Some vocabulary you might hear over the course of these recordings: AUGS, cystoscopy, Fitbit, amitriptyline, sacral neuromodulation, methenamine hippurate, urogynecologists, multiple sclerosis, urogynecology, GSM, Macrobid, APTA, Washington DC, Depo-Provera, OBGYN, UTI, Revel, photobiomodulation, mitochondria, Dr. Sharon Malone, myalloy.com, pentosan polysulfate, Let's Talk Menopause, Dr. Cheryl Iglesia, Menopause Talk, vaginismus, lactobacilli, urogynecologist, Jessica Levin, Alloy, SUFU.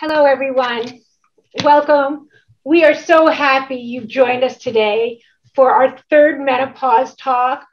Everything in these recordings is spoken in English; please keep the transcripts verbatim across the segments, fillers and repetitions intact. Hello, everyone. Welcome. We are so happy you've joined us today for our third menopause talk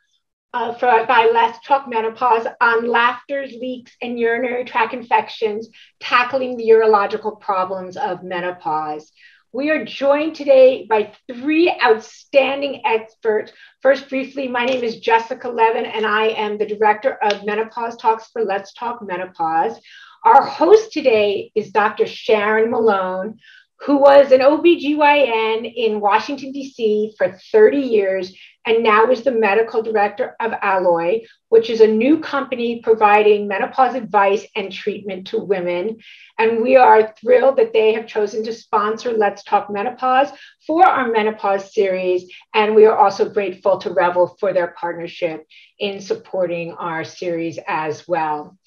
uh, for, by Let's Talk Menopause on laughters, leaks, and urinary tract infections, tackling the urological problems of menopause. We are joined today by three outstanding experts. First, briefly, my name is Jessica Levin, and I am the director of Menopause Talks for Let's Talk Menopause. Our host today is Doctor Sharon Malone, who was an O B G Y N in Washington, D C for thirty years, and now is the medical director of Alloy, which is a new company providing menopause advice and treatment to women. And we are thrilled that they have chosen to sponsor Let's Talk Menopause for our menopause series. And we are also grateful to Revel for their partnership in supporting our series as well.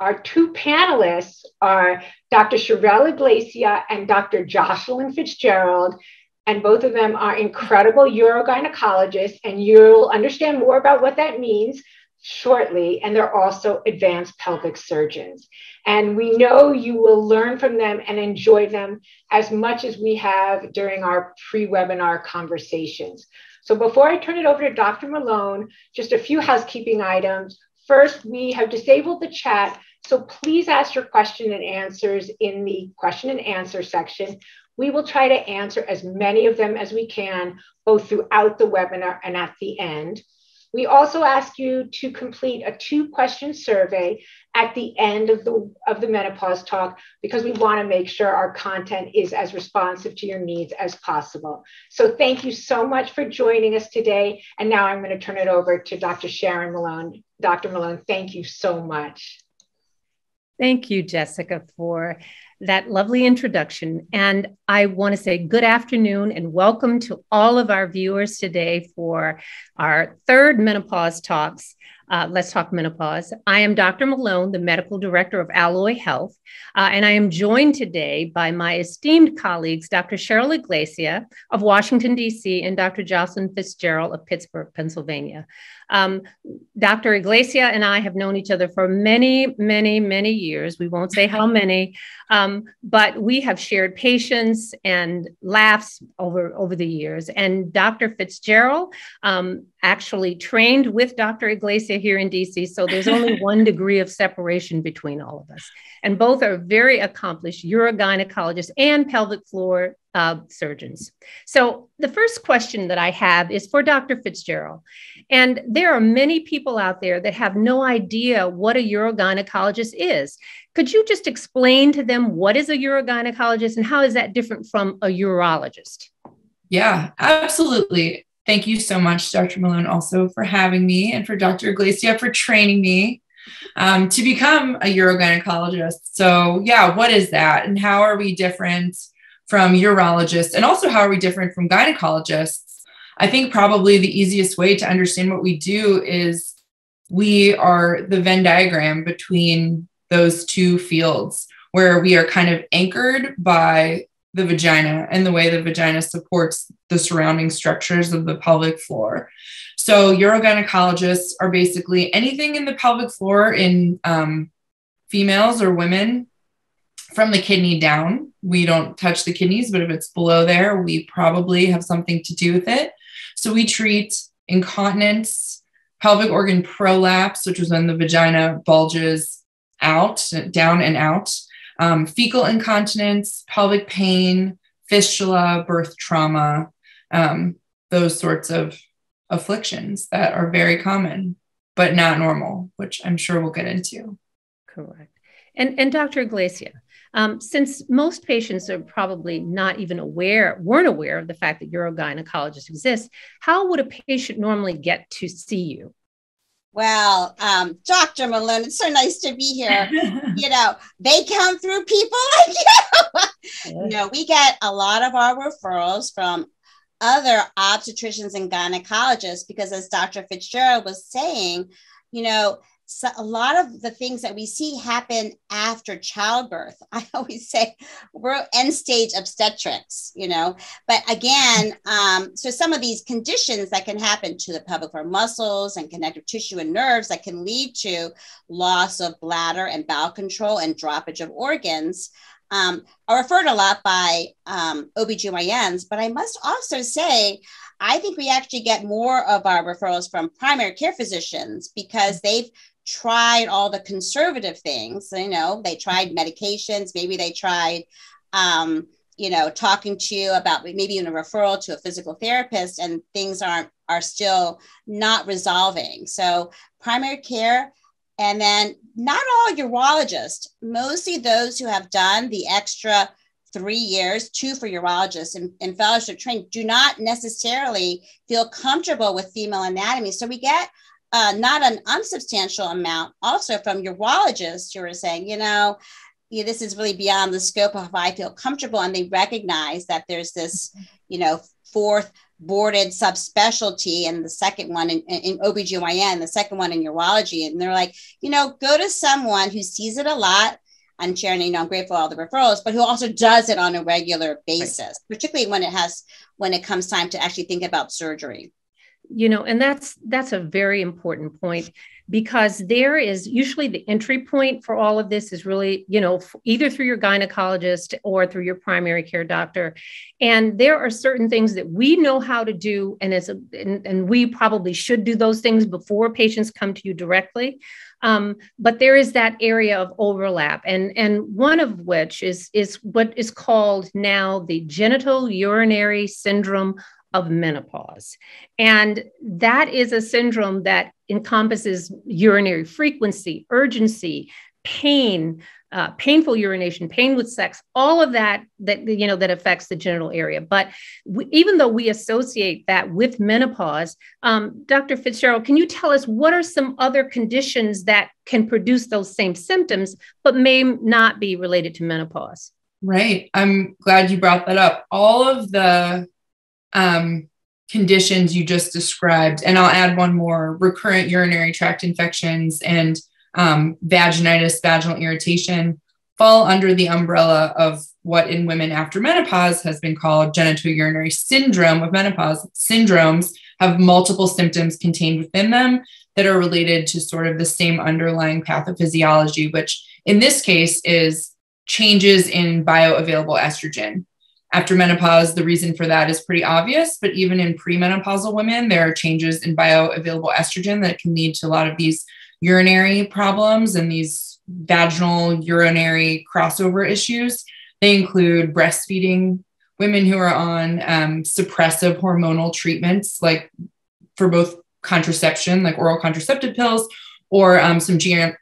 Our two panelists are Doctor Cheryl Iglesia and Doctor Jocelyn Fitzgerald, and both of them are incredible urogynecologists, and you'll understand more about what that means shortly, and they're also advanced pelvic surgeons. And we know you will learn from them and enjoy them as much as we have during our pre-webinar conversations. So before I turn it over to Doctor Malone, just a few housekeeping items. First, we have disabled the chat, so please ask your question and answers in the question and answer section. We will try to answer as many of them as we can, both throughout the webinar and at the end. We also ask you to complete a two-question survey at the end of the, of the menopause talk, because we want to make sure our content is as responsive to your needs as possible. So thank you so much for joining us today. And now I'm going to turn it over to Doctor Sharon Malone. Doctor Malone, thank you so much. Thank you, Jessica, for that lovely introduction. And I want to say good afternoon and welcome to all of our viewers today for our third Menopause Talks, uh, Let's Talk Menopause. I am Doctor Malone, the Medical Director of Alloy Health, uh, and I am joined today by my esteemed colleagues, Doctor Cheryl Iglesia of Washington, D C, and Doctor Jocelyn Fitzgerald of Pittsburgh, Pennsylvania. Um, Doctor Iglesia and I have known each other for many, many, many years. We won't say how many, um, but we have shared patients and laughs over, over the years. And Doctor Fitzgerald um, actually trained with Doctor Iglesia here in D C, so there's only one degree of separation between all of us. And both are very accomplished urogynecologists and pelvic floor Uh, surgeons. So the first question that I have is for Doctor Fitzgerald. And there are many people out there that have no idea what a urogynecologist is. Could you just explain to them what is a urogynecologist and how is that different from a urologist? Yeah, absolutely. Thank you so much, Doctor Malone, also for having me, and for Doctor Iglesia for training me um, to become a urogynecologist. So yeah, what is that? And how are we different from urologists, and also how are we different from gynecologists? I think probably the easiest way to understand what we do is we are the Venn diagram between those two fields, where we are kind of anchored by the vagina and the way the vagina supports the surrounding structures of the pelvic floor. So urogynecologists are basically anything in the pelvic floor in um, females or women from the kidney down. We don't touch the kidneys, but if it's below there, we probably have something to do with it. So we treat incontinence, pelvic organ prolapse, which is when the vagina bulges out, down and out, um, fecal incontinence, pelvic pain, fistula, birth trauma, um, those sorts of afflictions that are very common, but not normal, which I'm sure we'll get into. Correct. And, and Doctor Iglesia, Um, since most patients are probably not even aware, weren't aware of the fact that urogynecologists exist, how would a patient normally get to see you? Well, um, Doctor Malone, it's so nice to be here. You know, they come through people like you. Yes. No, we get a lot of our referrals from other obstetricians and gynecologists, because as Doctor Fitzgerald was saying, you know, so a lot of the things that we see happen after childbirth. I always say we're end stage obstetrics, you know, but again, um, so some of these conditions that can happen to the pelvic floor muscles and connective tissue and nerves that can lead to loss of bladder and bowel control and droppage of organs. Um, are referred a lot by um, O B G Y Ns, but I must also say, I think we actually get more of our referrals from primary care physicians because they've tried all the conservative things. You know, they tried medications, maybe they tried, um, you know, talking to you about maybe even a referral to a physical therapist, and things aren't are still not resolving. So primary care. And then not all urologists, mostly those who have done the extra three years, two for urologists and, and fellowship training, do not necessarily feel comfortable with female anatomy. So we get uh, not an unsubstantial amount also from urologists who are saying, you know, yeah, this is really beyond the scope of how I feel comfortable. And they recognize that there's this, you know, fourth boarded subspecialty, and the second one in, in O B G Y N, the second one in urology. And they're like, you know, go to someone who sees it a lot. I'm sharing, you know, I'm grateful for all the referrals, but who also does it on a regular basis, right, particularly when it has, when it comes time to actually think about surgery. You know, and that's, that's a very important point, because there is usually the entry point for all of this is really, you know, either through your gynecologist or through your primary care doctor. And there are certain things that we know how to do. And as a, and, and we probably should do those things before patients come to you directly. Um, but there is that area of overlap. And, and one of which is, is what is called now the genital urinary syndrome of menopause. And that is a syndrome that encompasses urinary frequency, urgency, pain, uh, painful urination, pain with sex, all of that, that, you know, that affects the genital area. But we, even though we associate that with menopause, um, Doctor Fitzgerald, can you tell us what are some other conditions that can produce those same symptoms, but may not be related to menopause? Right. I'm glad you brought that up. All of the Um, conditions you just described, and I'll add one more: recurrent urinary tract infections and um, vaginitis, vaginal irritation, fall under the umbrella of what in women after menopause has been called genitourinary syndrome of menopause. Syndromes have multiple symptoms contained within them that are related to sort of the same underlying pathophysiology, which in this case is changes in bioavailable estrogen. After menopause, the reason for that is pretty obvious, but even in premenopausal women, there are changes in bioavailable estrogen that can lead to a lot of these urinary problems and these vaginal urinary crossover issues. They include breastfeeding, women who are on um, suppressive hormonal treatments, like for both contraception, like oral contraceptive pills, or um, some G N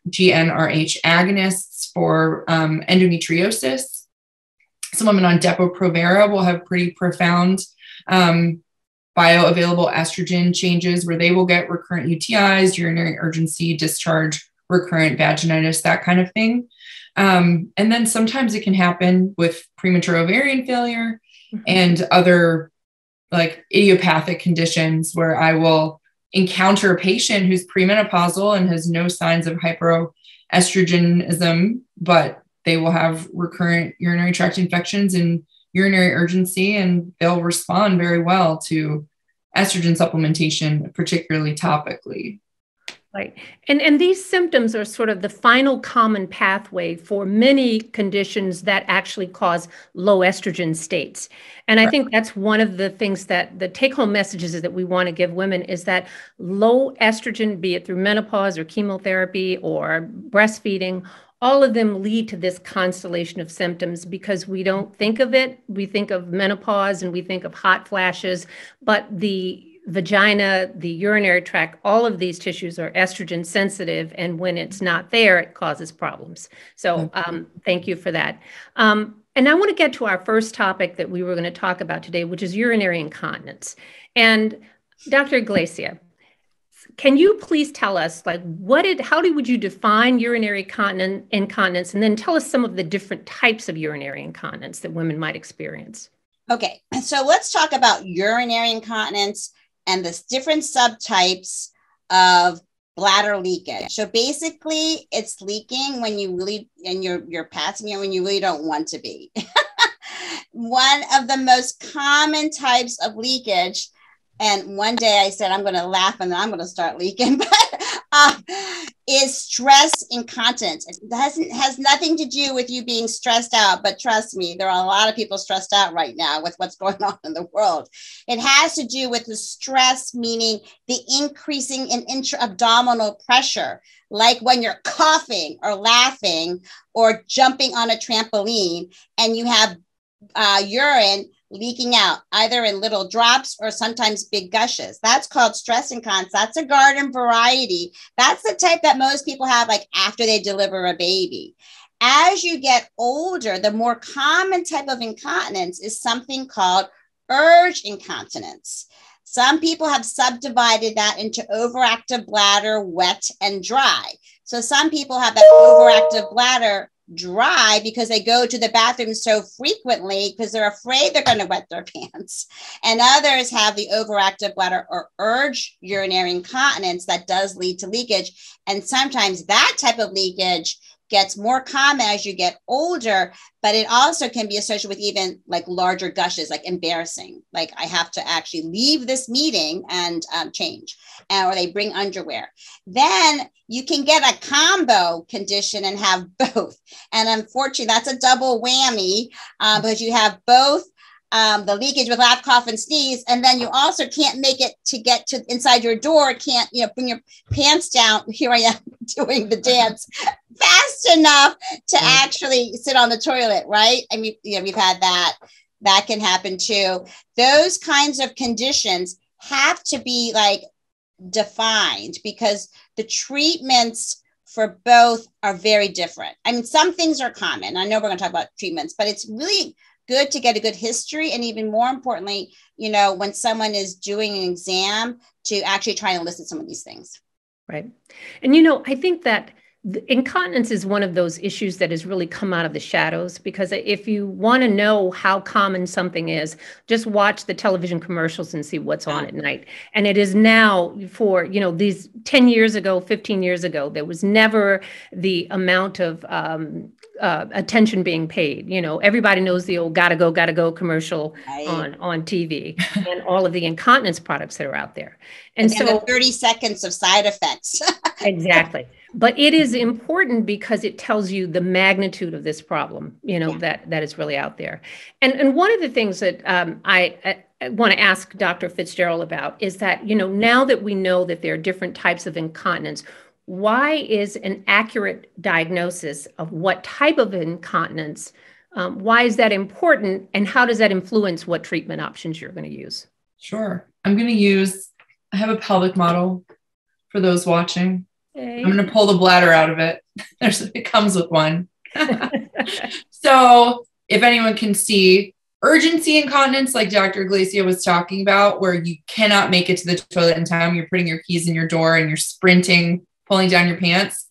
R H agonists for um, endometriosis. Some women on Depo-Provera will have pretty profound um, bioavailable estrogen changes where they will get recurrent U T Is, urinary urgency, discharge, recurrent vaginitis, that kind of thing. Um, and then sometimes it can happen with premature ovarian failure mm-hmm. and other like idiopathic conditions where I will encounter a patient who's premenopausal and has no signs of hyperoestrogenism, but they will have recurrent urinary tract infections and urinary urgency, and they'll respond very well to estrogen supplementation, particularly topically. Right. And, and these symptoms are sort of the final common pathway for many conditions that actually cause low estrogen states. And I think that's one of the things that the take-home messages is that we want to give women is that low estrogen, be it through menopause or chemotherapy or breastfeeding, all of them lead to this constellation of symptoms because we don't think of it. We think of menopause and we think of hot flashes, but the vagina, the urinary tract, all of these tissues are estrogen sensitive. And when it's not there, it causes problems. So um, thank you for that. Um, and I want to get to our first topic that we were going to talk about today, which is urinary incontinence. And Doctor Iglesia, can you please tell us, like, what did, how do, would you define urinary incontinence, and then tell us some of the different types of urinary incontinence that women might experience? Okay, so let's talk about urinary incontinence and the different subtypes of bladder leakage. So basically, it's leaking when you really, and you're you're passing it when you really don't want to be. One of the most common types of leakage. And one day I said, I'm going to laugh and then I'm going to start leaking. But uh, is stress incontinence. It doesn't has nothing to do with you being stressed out, but trust me, there are a lot of people stressed out right now with what's going on in the world. It has to do with the stress, meaning the increasing in intra-abdominal pressure, like when you're coughing or laughing or jumping on a trampoline and you have uh, urine leaking out, either in little drops or sometimes big gushes. That's called stress incontinence. That's a garden variety. That's the type that most people have, like after they deliver a baby. As you get older, the more common type of incontinence is something called urge incontinence. Some people have subdivided that into overactive bladder, wet, and dry. So some people have that overactive bladder dry because they go to the bathroom so frequently because they're afraid they're going to wet their pants. And others have the overactive bladder or urge urinary incontinence that does lead to leakage. And sometimes that type of leakage gets more common as you get older, but it also can be associated with even like larger gushes, like embarrassing, like I have to actually leave this meeting and um, change, and, or they bring underwear. Then you can get a combo condition and have both. And unfortunately, that's a double whammy um, because you have both um, the leakage with laugh, cough, and sneeze, and then you also can't make it to get to inside your door, can't, you know, bring your pants down. Here I am doing the dance fast enough to actually sit on the toilet, right? I mean, you know, we've had that. That can happen too. Those kinds of conditions have to be like defined because the treatments for both are very different. I mean, some things are common. I know we're going to talk about treatments, but it's really good to get a good history. And even more importantly, you know, when someone is doing an exam, to actually try and elicit some of these things. Right. And, you know, I think that incontinence is one of those issues that has really come out of the shadows, because if you want to know how common something is, just watch the television commercials and see what's on at night. And it is now for, you know, these ten years ago, fifteen years ago, there was never the amount of um, uh, attention being paid. You know, everybody knows the old gotta go, gotta go commercial right. on, on T V and all of the incontinence products that are out there. And, and so the thirty seconds of side effects. Exactly. But it is important because it tells you the magnitude of this problem, you know, yeah. that that is really out there. And and one of the things that um, I, I want to ask Doctor Fitzgerald about is that, you know, now that we know that there are different types of incontinence, why is an accurate diagnosis of what type of incontinence, um, why is that important, and how does that influence what treatment options you're going to use? Sure. I'm going to use, I have a pelvic model for those watching. I'm going to pull the bladder out of it. There's, it comes with one. So if anyone can see, urgency incontinence, like Doctor Iglesia was talking about, where you cannot make it to the toilet in time, you're putting your keys in your door and you're sprinting, pulling down your pants.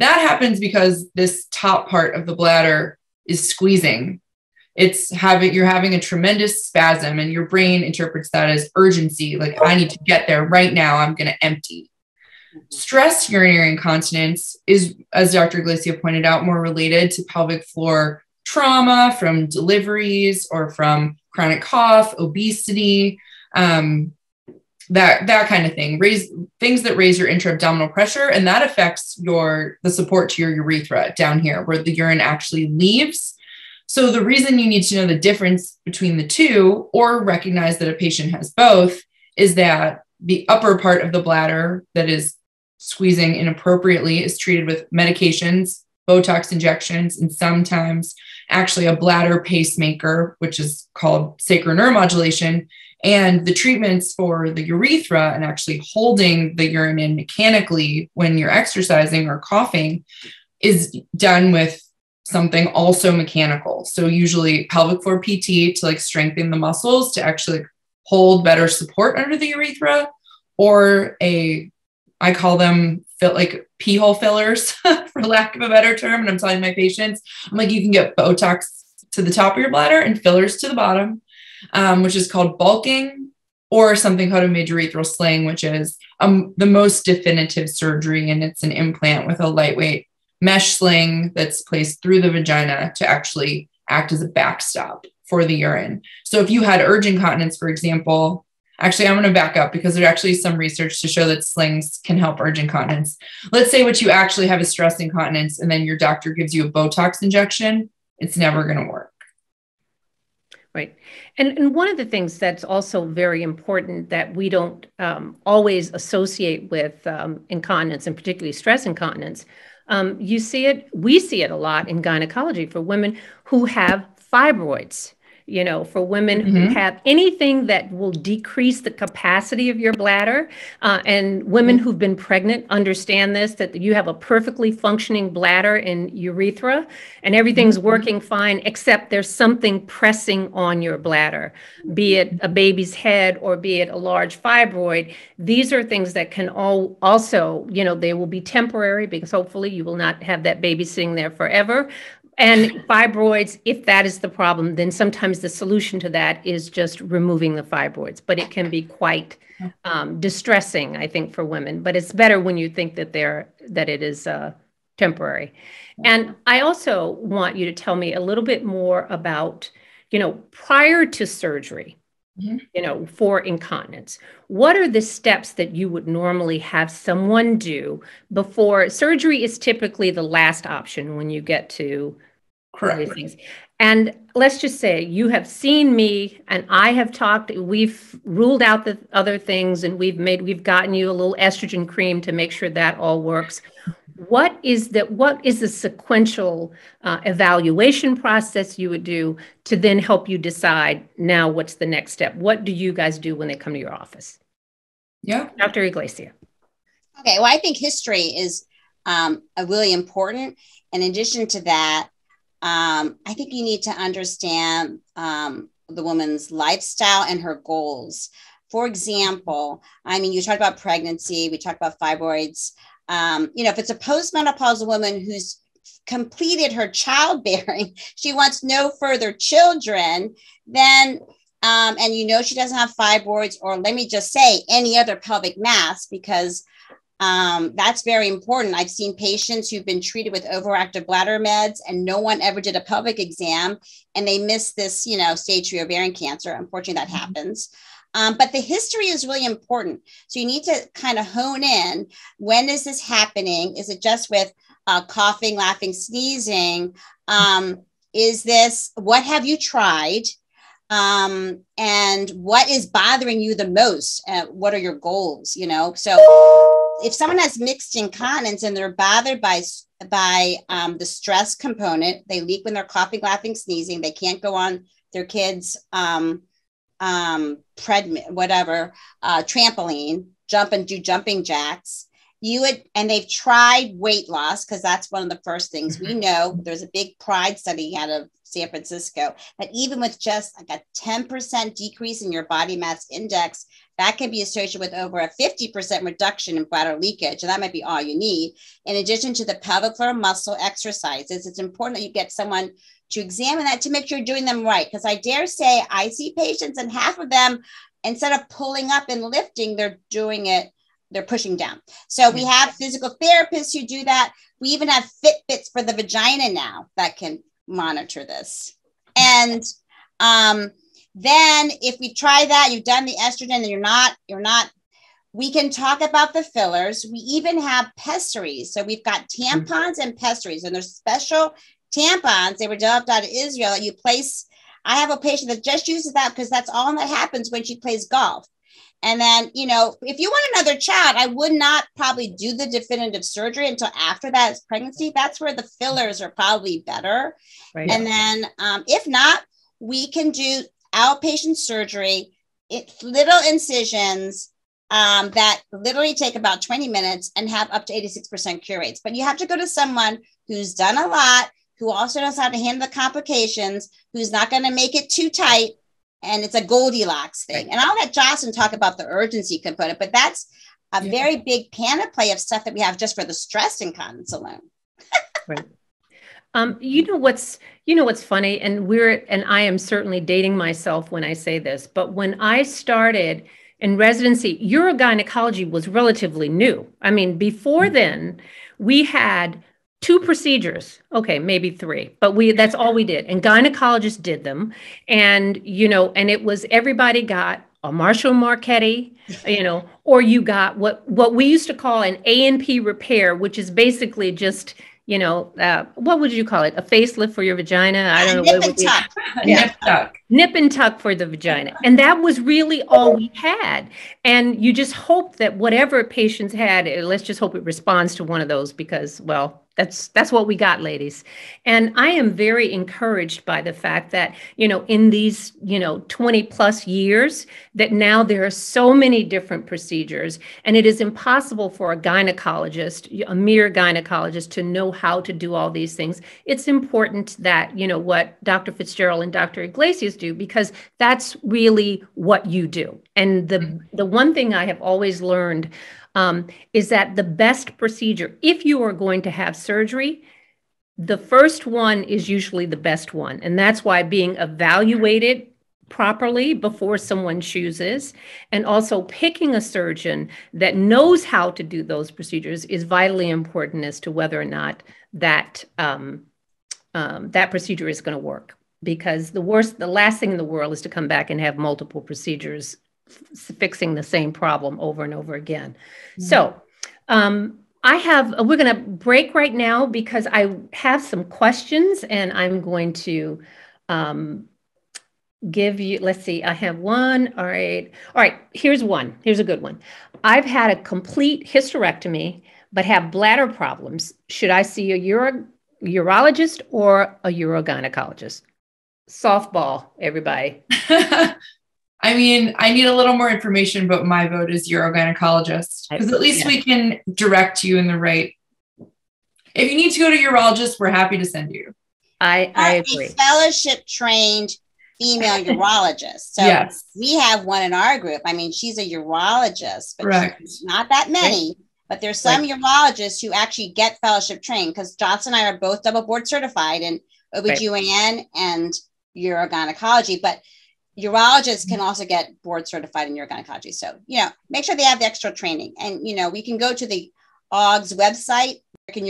That happens because this top part of the bladder is squeezing. It's having, you're having a tremendous spasm, and your brain interprets that as urgency. Like, I need to get there right now. I'm going to empty. Stress urinary incontinence is, as Doctor Iglesia pointed out, more related to pelvic floor trauma from deliveries or from chronic cough, obesity, um, that, that kind of thing. Raise, things that raise your intra-abdominal pressure, and that affects your the support to your urethra down here where the urine actually leaves. So the reason you need to know the difference between the two, or recognize that a patient has both, is that the upper part of the bladder that is squeezing inappropriately is treated with medications, Botox injections, and sometimes actually a bladder pacemaker, which is called sacral neuromodulation. And the treatments for the urethra and actually holding the urine in mechanically when you're exercising or coughing is done with something also mechanical. So usually pelvic floor P T to like strengthen the muscles to actually like hold better support under the urethra, or a, I call them fit like pee hole fillers for lack of a better term. And I'm telling my patients, I'm like, you can get Botox to the top of your bladder and fillers to the bottom, um, which is called bulking, or something called a midurethral sling, which is um, the most definitive surgery. And it's an implant with a lightweight mesh sling that's placed through the vagina to actually act as a backstop for the urine. So if you had urge incontinence, for example, Actually, I'm going to back up because there's actually some research to show that slings can help urge incontinence. Let's say what you actually have is stress incontinence, and then your doctor gives you a Botox injection. It's never going to work. Right. And, and one of the things that's also very important that we don't um, always associate with um, incontinence, and particularly stress incontinence, um, you see it, we see it a lot in gynecology for women who have fibroids. You know, for women mm-hmm. who have anything that will decrease the capacity of your bladder, uh, and women who've been pregnant understand this, that you have a perfectly functioning bladder and urethra, and everything's working fine, except there's something pressing on your bladder, be it a baby's head or be it a large fibroid. These are things that can all also, you know, they will be temporary because hopefully you will not have that baby sitting there forever. And fibroids, if that is the problem, then sometimes the solution to that is just removing the fibroids. But it can be quite um, distressing, I think, for women. But it's better when you think that they're that it is uh, temporary. And I also want you to tell me a little bit more about, you know, prior to surgery, mm-hmm. you know, for incontinence, what are the steps that you would normally have someone do before surgery? Is typically the last option when you get to crazy things. And let's just say you have seen me and I have talked, we've ruled out the other things and we've made, we've gotten you a little estrogen cream to make sure that all works. What is that? What is the sequential uh, evaluation process you would do to then help you decide now what's the next step? What do you guys do when they come to your office? Yeah. Doctor Iglesia. Okay. Well, I think history is um, really important. In addition to that, Um, I think you need to understand um, the woman's lifestyle and her goals. For example, I mean, you talked about pregnancy, we talked about fibroids. Um, you know, if it's a postmenopausal woman who's completed her childbearing, she wants no further children, then, um, and you know, she doesn't have fibroids, or let me just say any other pelvic mass, because Um, that's very important. I've seen patients who've been treated with overactive bladder meds and no one ever did a pelvic exam and they miss this, you know, stage three ovarian cancer. Unfortunately, that happens. Um, but the history is really important. So you need to kind of hone in. When is this happening? Is it just with uh, coughing, laughing, sneezing? Um, is this, what have you tried? Um, and what is bothering you the most? Uh, what are your goals? You know, so if someone has mixed incontinence and they're bothered by, by um, the stress component, they leak when they're coughing, laughing, sneezing, they can't go on their kids, um, um, pred- whatever, uh, trampoline, jump and do jumping jacks. You would, and they've tried weight loss, because that's one of the first things we know. There's a big pride study out of San Francisco that even with just like a ten percent decrease in your body mass index, that can be associated with over a fifty percent reduction in bladder leakage. And that might be all you need. In addition to the pelvic floor muscle exercises, it's important that you get someone to examine that to make sure you're doing them right. Because I dare say I see patients and half of them, instead of pulling up and lifting, they're doing it. They're pushing down. So we have physical therapists who do that. We even have Fitbits for the vagina now that can monitor this. And um, then if we try that, you've done the estrogen and you're not, you're not, we can talk about the fillers. We even have pessaries. So we've got tampons and pessaries, and there's special tampons. They were developed out of Israel. You place, I have a patient that just uses that because that's all that happens when she plays golf. And then, you know, if you want another child, I would not probably do the definitive surgery until after that is pregnancy. That's where the fillers are probably better. Right. And then um, if not, we can do outpatient surgery. It's little incisions um, that literally take about twenty minutes and have up to eighty-six percent cure rates. But you have to go to someone who's done a lot, who also knows how to handle the complications, who's not going to make it too tight. And it's a Goldilocks thing. Right. And I'll let Jocelyn talk about the urgency component, but that's a yeah. very big panoply of stuff that we have just for the stress incontinence alone. Right. Um, you know, what's, you know, what's funny, and we're, and I am certainly dating myself when I say this, but when I started in residency, urogynecology was relatively new. I mean, before then we had two procedures, okay, maybe three, but we, that's all we did. And gynecologists did them. And, you know, and it was, everybody got a Marshall Marchetti, you know, or you got what, what we used to call an A and P repair, which is basically just, you know, uh, what would you call it? A facelift for your vagina? I don't know. Nip and tuck. Nip tuck. Nip and tuck for the vagina. And that was really all we had. And you just hope that whatever patients had, let's just hope it responds to one of those because, well, That's that's what we got, ladies. And I am very encouraged by the fact that, you know, in these, you know, twenty plus years that now there are so many different procedures, and it is impossible for a gynecologist, a mere gynecologist, to know how to do all these things. It's important that, you know, what Doctor Fitzgerald and Doctor Iglesias do, because that's really what you do. And the, the one thing I have always learned Um, is that the best procedure, if you are going to have surgery, the first one is usually the best one. And that's why being evaluated properly before someone chooses, and also picking a surgeon that knows how to do those procedures, is vitally important as to whether or not that, um, um, that procedure is going to work. Because the worst, the last thing in the world is to come back and have multiple procedures fixing the same problem over and over again. Mm-hmm. So um, I have, we're going to break right now because I have some questions, and I'm going to um, give you, let's see, I have one. All right. All right. Here's one. Here's a good one. I've had a complete hysterectomy, but have bladder problems. Should I see a uro- urologist or a urogynecologist? Softball, everybody. I mean, I need a little more information, but my vote is urogynecologist, because at least yeah. we can direct you in the right. If you need to go to urologist, we're happy to send you. I, I agree. A fellowship trained female urologist. So yes. we have one in our group. I mean, she's a urologist, but right. she's not that many, right. but there's some right. urologists who actually get fellowship trained, because Jocelyn and I are both double board certified in O B G Y N right. and urogynecology, but urologists can also get board certified in urogynecology. So, you know, make sure they have the extra training. And, you know, we can go to the A U G S website, American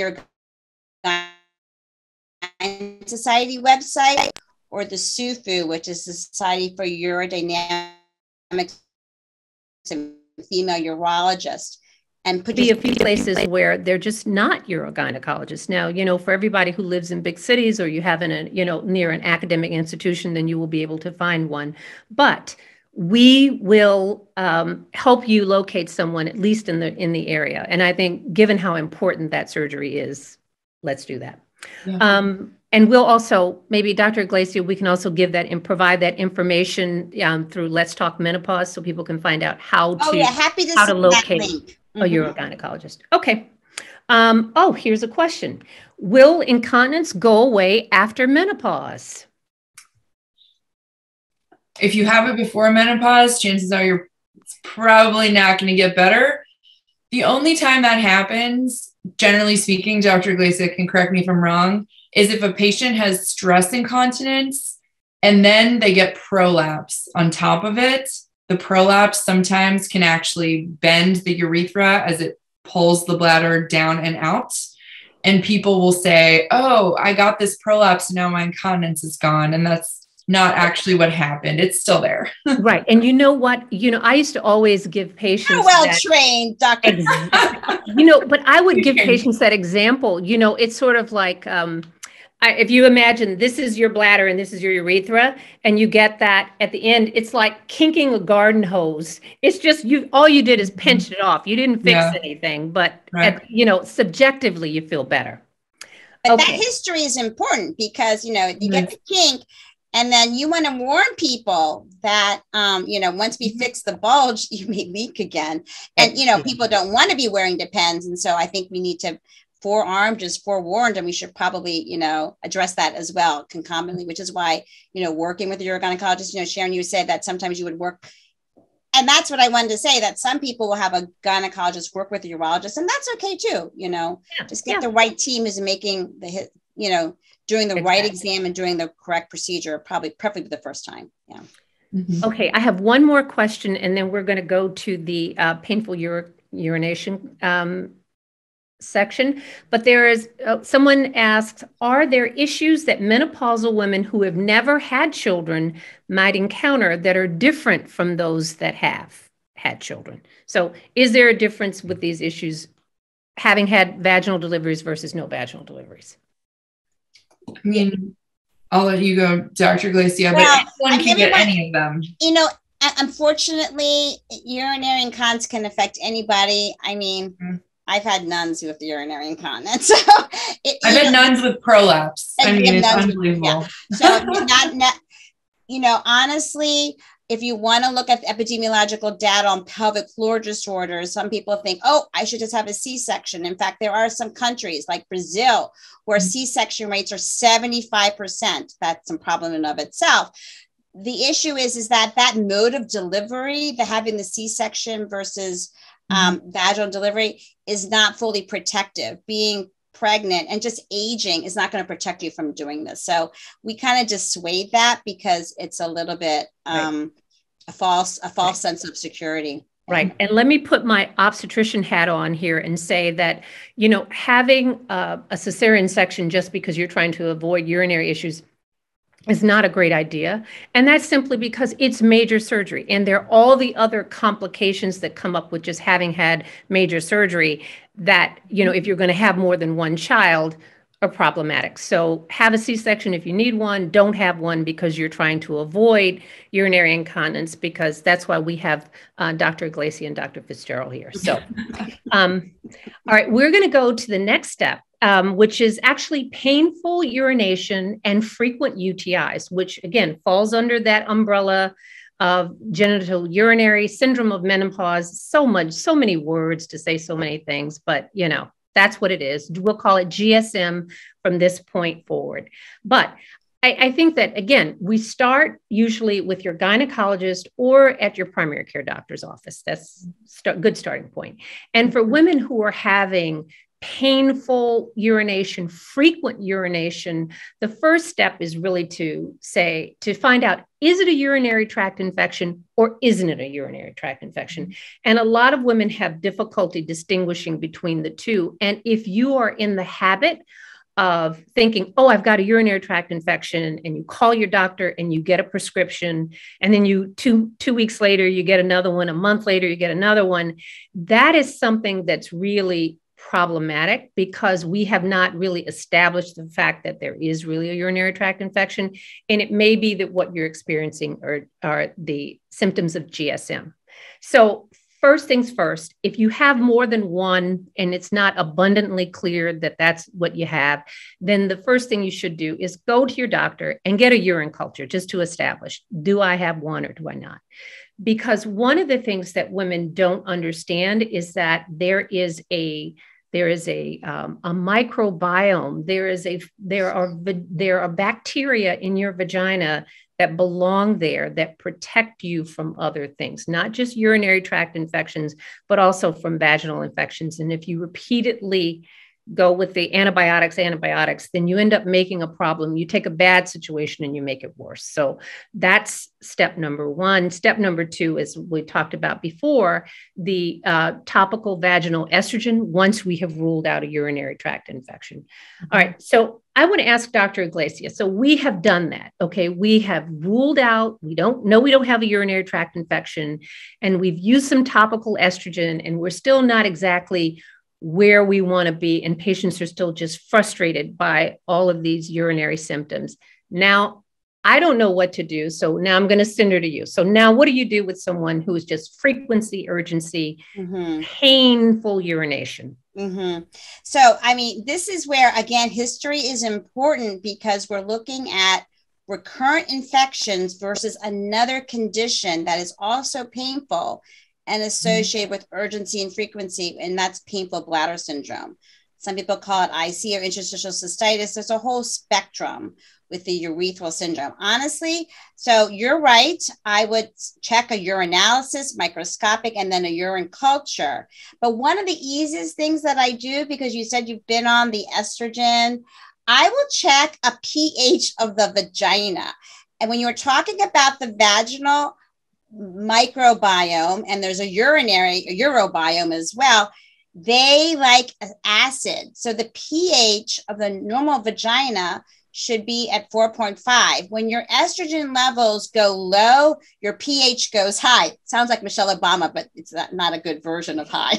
Urogynecology Society website, or the S U F U, which is the Society for Urodynamics and Female Urologists. And put be a few places where they're just not urogynecologists. Now, you know, for everybody who lives in big cities, or you have in a, you know, near an academic institution, then you will be able to find one. But we will um, help you locate someone, at least in the in the area. And I think, given how important that surgery is, let's do that. Yeah. Um, and we'll also, maybe Doctor Iglesia, we can also give that and provide that information um, through Let's Talk Menopause, so people can find out how to, oh, yeah. Happy to how to locate. Oh, you're a gynecologist. Okay. Um, oh, here's a question. Will incontinence go away after menopause? If you have it before menopause, chances are you're it's probably not going to get better. The only time that happens, generally speaking, Doctor Iglesia can correct me if I'm wrong, is if a patient has stress incontinence and then they get prolapse on top of it. The prolapse sometimes can actually bend the urethra as it pulls the bladder down and out. And people will say, oh, I got this prolapse, now my incontinence is gone. And that's not actually what happened. It's still there. Right. And you know what? You know, I used to always give patients. You're well that, trained, doctor. You know, but I would give patients that example. You know, it's sort of like, um, I, if you imagine this is your bladder and this is your urethra, and you get that at the end, it's like kinking a garden hose. It's just you. All you did is pinched it off. You didn't fix yeah. anything, but right. at, you know, subjectively you feel better. But okay. that history is important, because you know you mm-hmm. get the kink, and then you want to warn people that um, you know, once we mm-hmm. fix the bulge, you may leak again, and you know people don't want to be wearing Depends, and so I think we need to. Forearmed is forewarned, and we should probably, you know, address that as well concomitantly, which is why, you know, working with a urogynecologist, you know, Sharon, you said that sometimes you would work. And that's what I wanted to say, that some people will have a gynecologist work with a urologist, and that's okay too, you know, yeah, just get yeah. the right team is making the, you know, doing the exactly. right exam and doing the correct procedure, probably preferably the first time. Yeah. Mm-hmm. Okay. I have one more question, and then we're going to go to the uh, painful ur urination um section, but there is, uh, someone asks, are there issues that menopausal women who have never had children might encounter that are different from those that have had children? So is there a difference with these issues, having had vaginal deliveries versus no vaginal deliveries? I mean, I'll let you go, Doctor Iglesia, but well, anyone can get any of them. You know, unfortunately, urinary incontinence can affect anybody. I mean, mm-hmm. I've had nuns with urinary incontinence. So it, I've had nuns with prolapse. I mean, it's unbelievable. With, yeah. So not, not, you know, honestly, if you want to look at the epidemiological data on pelvic floor disorders, some people think, oh, I should just have a C-section. In fact, there are some countries like Brazil where mm-hmm. C-section rates are seventy-five percent. That's a problem in and of itself. The issue is, is that that mode of delivery, the having the C-section versus um, mm-hmm. vaginal delivery is not fully protective. Being pregnant and just aging is not going to protect you from doing this. So we kind of dissuade that because it's a little bit um, right. a false, a false right. sense of security. Right. And let me put my obstetrician hat on here and say that, you know, having uh, a cesarean section just because you're trying to avoid urinary issues is not a great idea. And that's simply because it's major surgery. And there are all the other complications that come up with just having had major surgery that, you know, if you're going to have more than one child, are problematic. So have a C-section if you need one, don't have one because you're trying to avoid urinary incontinence, because that's why we have uh, Doctor Iglesia and Doctor Fitzgerald here. So, um, all right, we're going to go to the next step. Um, which is actually painful urination and frequent U T Is, which again falls under that umbrella of genital urinary syndrome of menopause. So much, so many words to say, so many things, but you know, that's what it is. We'll call it G S M from this point forward. But I, I think that again, we start usually with your gynecologist or at your primary care doctor's office. That's a good starting point. And for women who are having painful urination, frequent urination, the first step is really to say, to find out, is it a urinary tract infection or isn't it a urinary tract infection? And a lot of women have difficulty distinguishing between the two. And if you are in the habit of thinking, oh, I've got a urinary tract infection, and you call your doctor and you get a prescription, and then you two, two weeks later, you get another one, a month later, you get another one, that is something that's really problematic, because we have not really established the fact that there is really a urinary tract infection. And it may be that what you're experiencing are, are the symptoms of G S M. So first things first, if you have more than one and it's not abundantly clear that that's what you have, then the first thing you should do is go to your doctor and get a urine culture just to establish, do I have one or do I not? Because one of the things that women don't understand is that there is a There is a, um, a microbiome. There is a there are there are bacteria in your vagina that belong there that protect you from other things, not just urinary tract infections, but also from vaginal infections. And if you repeatedly go with the antibiotics, antibiotics, then you end up making a problem. You take a bad situation and you make it worse. So that's step number one. Step number two is, we talked about before, the uh, topical vaginal estrogen, once we have ruled out a urinary tract infection. All right. So I want to ask Doctor Iglesia. So we have done that. Okay. We have ruled out, we don't know, we don't have a urinary tract infection, and we've used some topical estrogen, and we're still not exactly where we want to be, and patients are still just frustrated by all of these urinary symptoms. Now, I don't know what to do, so now I'm going to send her to you. So now what do you do with someone who is just frequency, urgency, mm-hmm. painful urination? Mm-hmm. So, I mean, this is where, again, history is important, because we're looking at recurrent infections versus another condition that is also painful and associated with urgency and frequency, and that's painful bladder syndrome. Some people call it I C or interstitial cystitis. There's a whole spectrum with the urethral syndrome. Honestly, so you're right. I would check a urinalysis, microscopic, and then a urine culture. But one of the easiest things that I do, because you said you've been on the estrogen, I will check a pH of the vagina. And when you were talking about the vaginal microbiome, and there's a urinary a urobiome as well, They like acid. So the pH of the normal vagina should be at four point five. When your estrogen levels go low, your pH goes high. Sounds like Michelle Obama, but it's not, not a good version of high.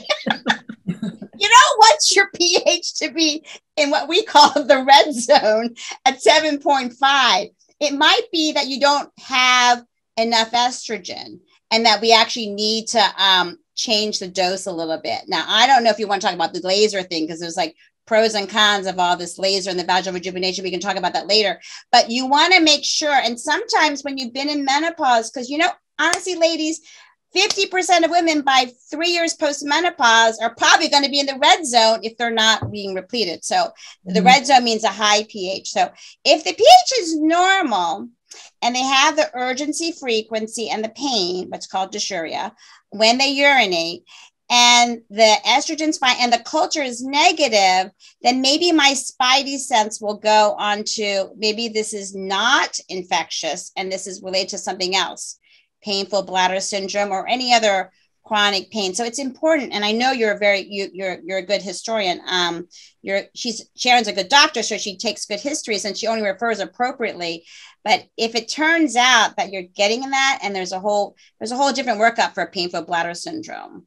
You don't want your pH to be in what we call the red zone at seven point five. It might be that you don't have enough estrogen and that we actually need to um, change the dose a little bit. Now, I don't know if you want to talk about the laser thing, because there's like pros and cons of all this laser and the vaginal rejuvenation. We can talk about that later, but you want to make sure. And sometimes when you've been in menopause, because, you know, honestly, ladies, fifty percent of women by three years post-menopause are probably going to be in the red zone if they're not being repleted. So mm-hmm. the red zone means a high pH. So if the pH is normal and they have the urgency, frequency, and the pain, what's called dysuria, when they urinate, and the estrogen's fine, and the culture is negative, then maybe my spidey sense will go on to maybe this is not infectious and this is related to something else, painful bladder syndrome or any other chronic pain. So it's important. And I know you're a very, you, you're, you're a good historian. Um, you're, she's, Sharon's a good doctor, so she takes good histories and she only refers appropriately. But if it turns out that you're getting that, and there's a whole, there's a whole different workup for painful bladder syndrome.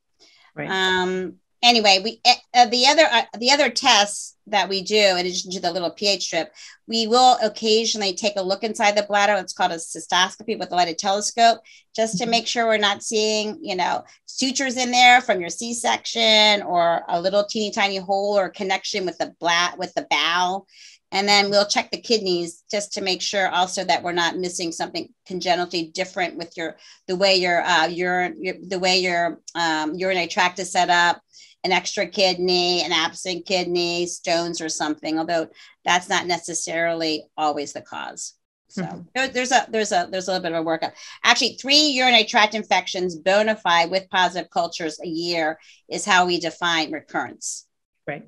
Right. Um, anyway, we uh, the other uh, the other tests that we do, in addition to the little pH strip, we will occasionally take a look inside the bladder. It's called a cystoscopy with a lighted telescope, just to make sure we're not seeing, you know, sutures in there from your C-section or a little teeny tiny hole or connection with the bladder, with the bowel. And then we'll check the kidneys just to make sure also that we're not missing something congenitally different with your, the way your, uh, your, your the way your um, urinary tract is set up, an extra kidney, an absent kidney, stones or something, although that's not necessarily always the cause. So mm-hmm. there, there's a, there's a, there's a little bit of a workup. Actually, three urinary tract infections bona fide with positive cultures a year is how we define recurrence. Right.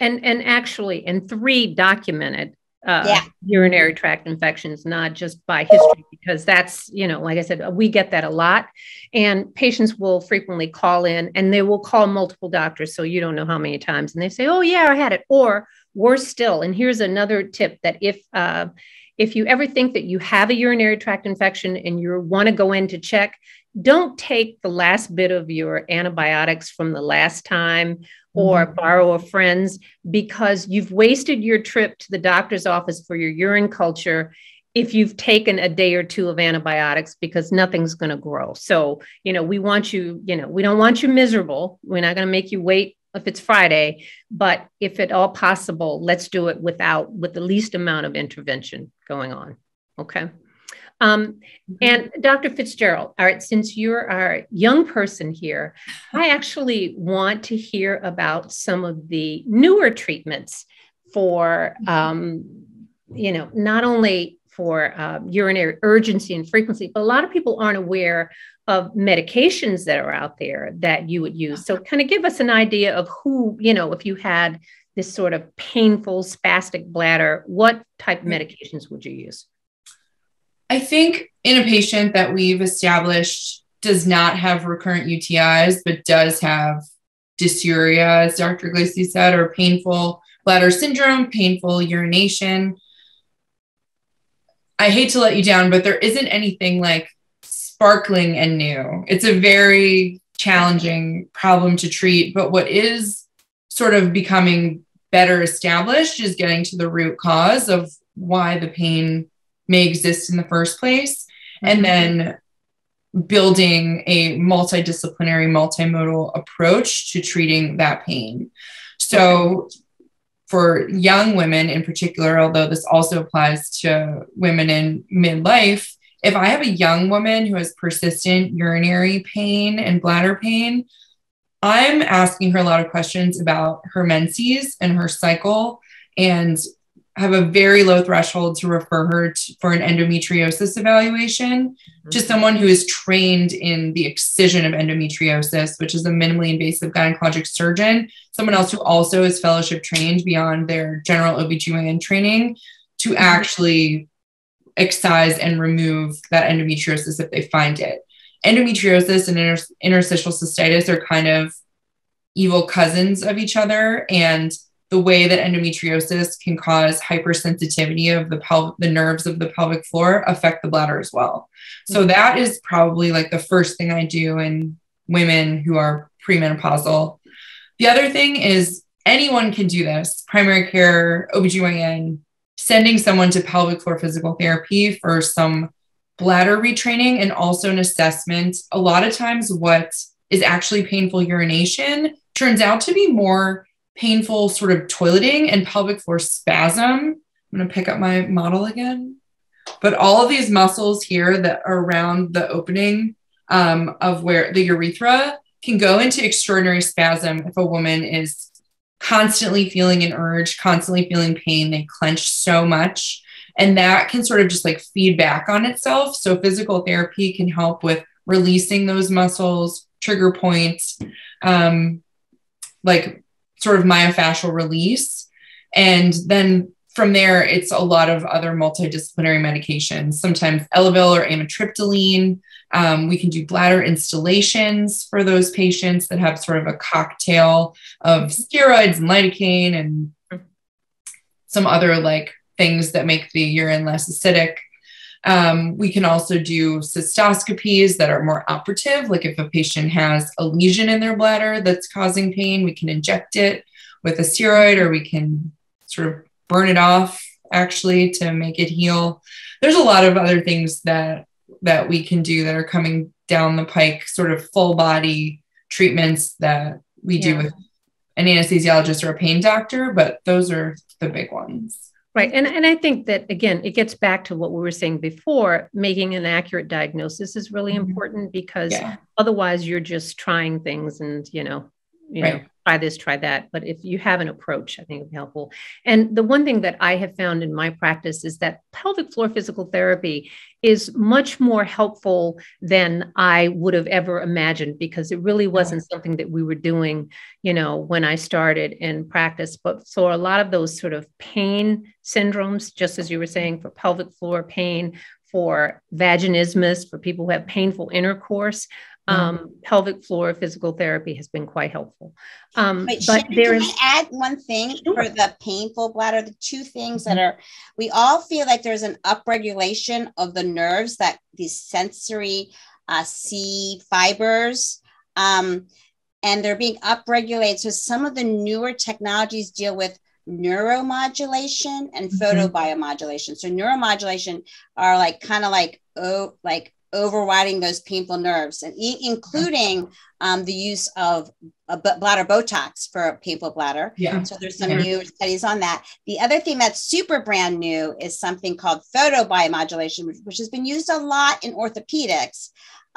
And, and actually, and three documented uh, yeah. urinary tract infections, not just by history, because that's, you know, like I said, we get that a lot. And patients will frequently call in, and they will call multiple doctors. So you don't know how many times. And they say, oh, yeah, I had it. Or worse still. And here's another tip, that if uh, if you ever think that you have a urinary tract infection and you want to go in to check, don't take the last bit of your antibiotics from the last time or mm-hmm. borrow a friend's, because you've wasted your trip to the doctor's office for your urine culture if you've taken a day or two of antibiotics, because nothing's going to grow. So, you know, we want you, you know, we don't want you miserable. We're not going to make you wait if it's Friday, but if at all possible, let's do it without, with the least amount of intervention going on. Okay. Um, and Doctor Fitzgerald, all right, since you're our young person here, I actually want to hear about some of the newer treatments for, um, you know, not only for uh, urinary urgency and frequency, but a lot of people aren't aware of medications that are out there that you would use. So kind of give us an idea of who, you know, if you had this sort of painful spastic bladder, what type of medications would you use? I think in a patient that we've established does not have recurrent U T Is, but does have dysuria, as Doctor Iglesia said, or painful bladder syndrome, painful urination. I hate to let you down, but there isn't anything like sparkling and new. It's a very challenging problem to treat, but what is sort of becoming better established is getting to the root cause of why the pain may exist in the first place, and then building a multidisciplinary, multimodal approach to treating that pain. So for young women in particular, although this also applies to women in midlife, if I have a young woman who has persistent urinary pain and bladder pain, I'm asking her a lot of questions about her menses and her cycle, and have a very low threshold to refer her to, for an endometriosis evaluation mm-hmm. to someone who is trained in the excision of endometriosis, which is a minimally invasive gynecologic surgeon, someone else who also is fellowship trained beyond their general O B G Y N training to mm-hmm. actually excise and remove that endometriosis if they find it. Endometriosis and inter- interstitial cystitis are kind of evil cousins of each other, and the way that endometriosis can cause hypersensitivity of the pelv- the nerves of the pelvic floor affect the bladder as well. So that is probably like the first thing I do in women who are premenopausal. The other thing is anyone can do this, primary care, O B G Y N, sending someone to pelvic floor physical therapy for some bladder retraining and also an assessment. A lot of times what is actually painful urination turns out to be more painful sort of toileting and pelvic floor spasm. I'm going to pick up my model again, but all of these muscles here that are around the opening um, of where the urethra can go into extraordinary spasm. If a woman is constantly feeling an urge, constantly feeling pain, they clench so much, and that can sort of just like feed back on itself. So physical therapy can help with releasing those muscles, trigger points, um, like sort of myofascial release. And then from there, it's a lot of other multidisciplinary medications, sometimes Elavil or amitriptyline. Um, we can do bladder installations for those patients that have sort of a cocktail of steroids and lidocaine and some other like things that make the urine less acidic. Um, we can also do cystoscopies that are more operative. Like if a patient has a lesion in their bladder that's causing pain, we can inject it with a steroid, or we can sort of burn it off actually to make it heal. There's a lot of other things that, that we can do that are coming down the pike, sort of full body treatments that we yeah. do with an anesthesiologist or a pain doctor, but those are the big ones. Right. And, and I think that, again, it gets back to what we were saying before. Making an accurate diagnosis is really mm-hmm. important, because yeah. otherwise you're just trying things and, you know, you right. know, try this, try that. But if you have an approach, I think it'd be helpful. And the one thing that I have found in my practice is that pelvic floor physical therapy is much more helpful than I would have ever imagined, because it really wasn't yeah. something that we were doing, you know, when I started in practice. But so a lot of those sort of pain syndromes, just as you were saying, for pelvic floor pain, for vaginismus, for people who have painful intercourse, Um, pelvic floor physical therapy has been quite helpful. Um, but but Sharon, there is. Can I add one thing sure. for the painful bladder? The two things mm-hmm. that are, we all feel like there's an upregulation of the nerves, that these sensory uh, C fibers, um, and they're being upregulated. So some of the newer technologies deal with neuromodulation and mm-hmm. photobiomodulation. So neuromodulation are like kind of like oh like. overriding those painful nerves, and e- including um, the use of uh, b- bladder Botox for painful bladder. Yeah. So there's some yeah. new studies on that. The other thing that's super brand new is something called photobiomodulation, which, which has been used a lot in orthopedics,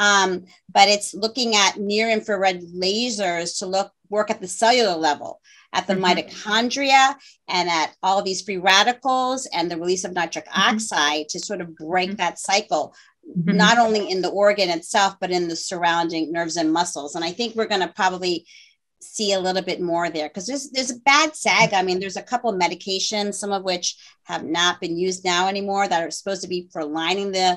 um, but it's looking at near infrared lasers to look work at the cellular level, at the mm-hmm. mitochondria, and at all of these free radicals and the release of nitric mm-hmm. oxide to sort of break mm-hmm. that cycle. Mm-hmm. Not only in the organ itself, but in the surrounding nerves and muscles. And I think we're going to probably see a little bit more there, because there's, there's a bad sag. I mean, there's a couple of medications, some of which have not been used now anymore, that are supposed to be for lining the,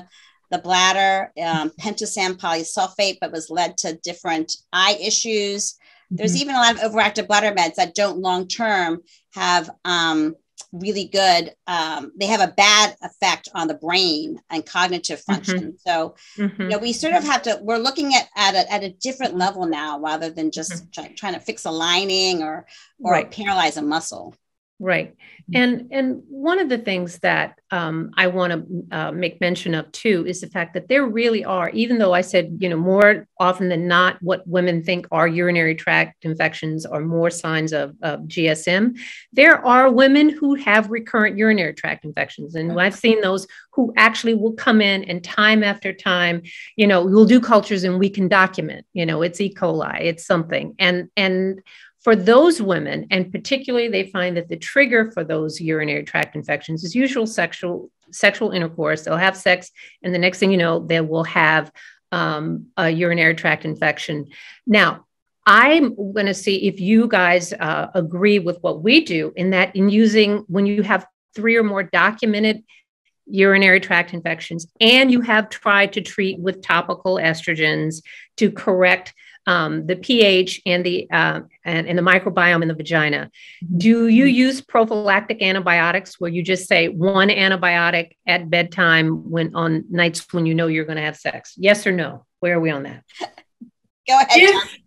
the bladder, um, pentosan polysulfate, but was led to different eye issues. Mm-hmm. There's even a lot of overactive bladder meds that don't long-term have, um, really good. Um, they have a bad effect on the brain and cognitive function. Mm-hmm. So, mm-hmm. you know, we sort of have to, we're looking at, at a, at a different level now, rather than just mm-hmm. try, trying to fix a lining or, or right. paralyze a muscle. Right. And, and one of the things that um, I want to uh, make mention of too, is the fact that there really are, even though I said, you know, more often than not, what women think are urinary tract infections are more signs of, of G S M. There are women who have recurrent urinary tract infections. And I've seen those who actually will come in and time after time, you know, we'll do cultures and we can document, you know, it's E. coli, it's something. And, and, for those women, and particularly they find that the trigger for those urinary tract infections is usual sexual sexual intercourse. They'll have sex, and the next thing you know, they will have um, a urinary tract infection. Now, I'm going to see if you guys uh, agree with what we do, in that in using, when you have three or more documented urinary tract infections, and you have tried to treat with topical estrogens to correct um, the pH and the uh, and, and the microbiome in the vagina. Do you use prophylactic antibiotics where you just say one antibiotic at bedtime when on nights when you know you're going to have sex? Yes or no? Where are we on that? Go ahead. If,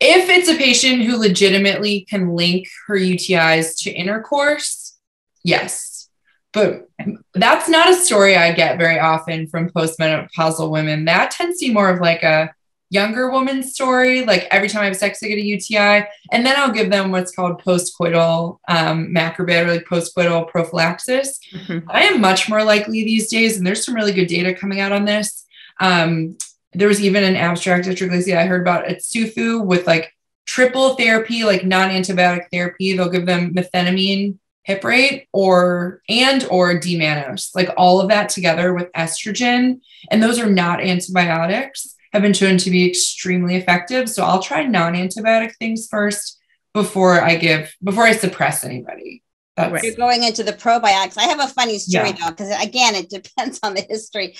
if it's a patient who legitimately can link her U T Is to intercourse, yes. But that's not a story I get very often from postmenopausal women. That tends to be more of like a younger woman's story. Like every time I have sex, I get a U T I. And then I'll give them what's called postcoital um, macrobid, or like postcoital prophylaxis. Mm-hmm. I am much more likely these days, and there's some really good data coming out on this. Um, there was even an abstract, Doctor Iglesia, I heard about at S U F U with like triple therapy, like non-antibiotic therapy. They'll give them methenamine hippurate or, and, or D-mannose, like all of that together with estrogen. And those are not antibiotics, have been shown to be extremely effective. So I'll try non-antibiotic things first before I give, before I suppress anybody. That's right. You're going into the probiotics. I have a funny story, yeah. though, because again, it depends on the history.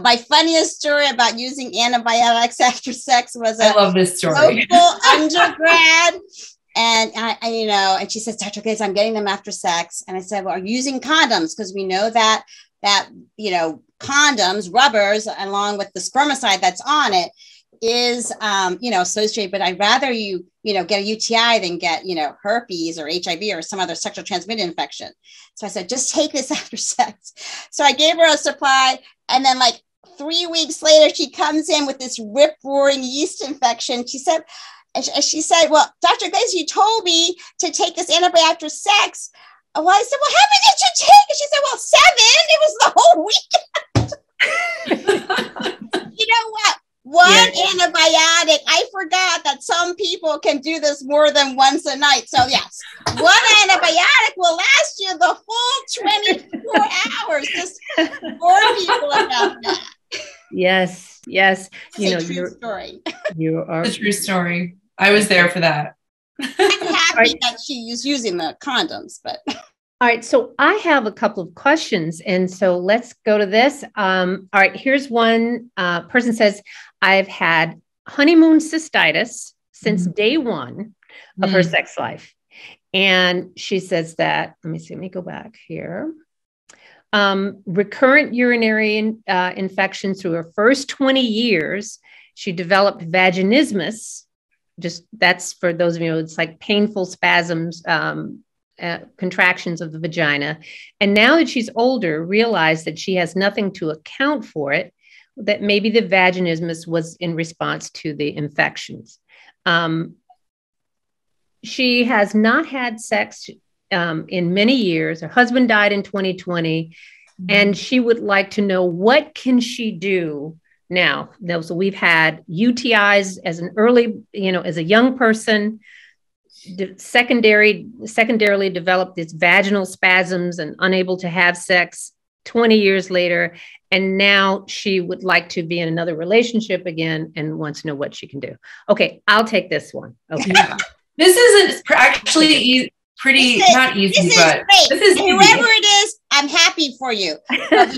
My funniest story about using antibiotics after sex was a I love this story. local undergrad. And I, I, you know, and she says, Doctor Iglesia, I'm getting them after sex. And I said, well, are you using condoms? Because we know that, that, you know, condoms, rubbers, along with the spermicide that's on it is, um, you know, associated, but I'd rather you, you know, get a U T I than get, you know, herpes or H I V or some other sexual transmitted infection. So I said, just take this after sex. So I gave her a supply. And then like three weeks later, she comes in with this rip roaring yeast infection. She said, And she said, well, Doctor Iglesia, you told me to take this antibiotic after sex. Well, I said, well, how many did you take? And she said, well, seven. It was the whole weekend. You know what? One yeah. antibiotic. I forgot that some people can do this more than once a night. So yes, one antibiotic will last you the full twenty-four hours. Just warn people about that. Yes, yes. That's you know, a true story. You are a true story. I was there for that. I'm happy right. that she was using the condoms, but. All right. So I have a couple of questions. And so let's go to this. Um, all right. Here's one uh, person says, I've had honeymoon cystitis since mm-hmm. day one of mm-hmm. her sex life. And she says that, let me see, let me go back here. Um, recurrent urinary in, uh, infection through her first twenty years, she developed vaginismus. Just that's for those of you, it's like painful spasms, um, uh, contractions of the vagina. And now that she's older, realized that she has nothing to account for it, that maybe the vaginismus was in response to the infections. Um, she has not had sex Um, in many years. Her husband died in twenty twenty, mm-hmm. and she would like to know, what can she do now? Now, so we've had U T Is as an early, you know, as a young person, de- secondary, secondarily developed these vaginal spasms and unable to have sex twenty years later. And now she would like to be in another relationship again and wants to know what she can do. Okay. I'll take this one. Okay. Yeah. This isn't actually easy. Pretty this is, not easy, this is but great. This is whoever easy. It is, I'm happy for you.